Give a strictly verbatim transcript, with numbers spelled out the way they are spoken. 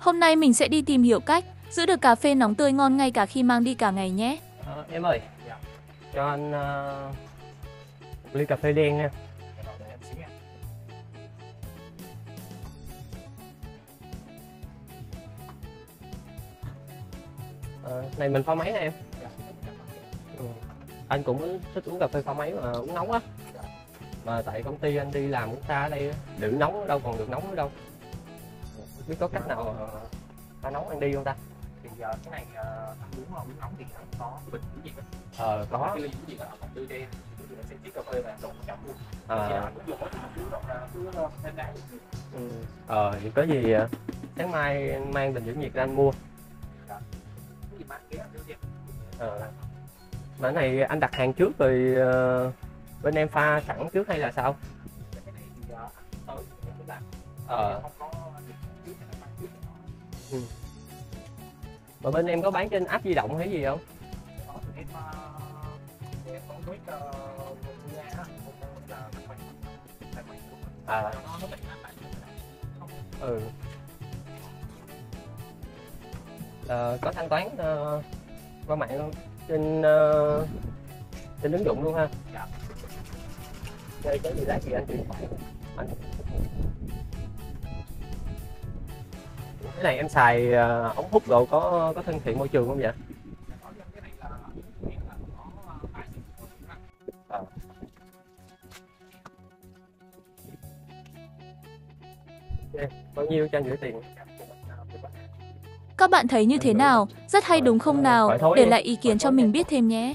Hôm nay mình sẽ đi tìm hiểu cách giữ được cà phê nóng tươi ngon ngay cả khi mang đi cả ngày nhé. À, em ơi, dạ. Cho anh uh, ly cà phê đen nha. À, này mình pha máy nè em. Ừ. Anh cũng thích uống cà phê pha máy mà uống nóng á. Mà tại công ty anh đi làm cũng xa ở đây, đựng nóng đâu còn được nóng nữa đâu. Không biết có cách nào pha nóng anh đi không ta? Thì giờ cái này anh uống không nóng thì anh có bình gì đó. Ờ có. Cái ly gì đó còn tươi đen, thì mình sẽ chiếc cà phê và đổ chậm luôn. Ờ. Ờ thì có gì sáng mai anh mang bình dưỡng nhiệt ra anh mua. Ờ. Mà này anh đặt hàng trước rồi uh, bên em pha sẵn trước hay là sao? Ờ. Ừ. Mà bên em có bán trên app di động hay gì không? À. Ừ. À, có thanh toán uh, qua mạng luôn trên uh, trên ứng dụng luôn ha. Dạ. Đây có gì lát gì anh chuyển khoản. Cái này em xài uh, ống hút rồi có có thân thiện môi trường không vậy? À. Okay. Bao nhiêu cho anh gửi tiền? Các bạn thấy như thế nào? Rất hay đúng không nào? Để lại ý kiến cho mình biết thêm nhé!